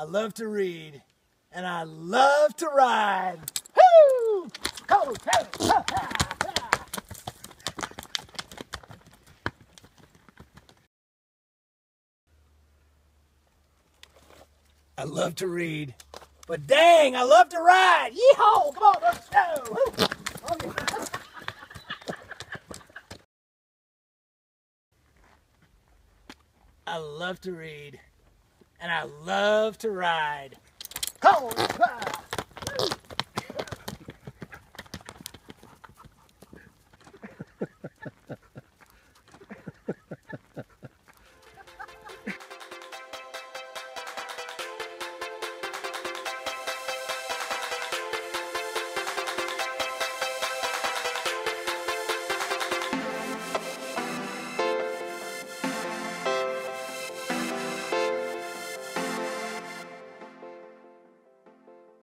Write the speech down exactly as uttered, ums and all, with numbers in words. I love to read, and I love to ride. Woo! Ho, ho, ho, ho. I love to read, but dang, I love to ride. Yeehaw! Come on, let's go! Oh, yeah. I love to read, and I love to ride. Ho, ho.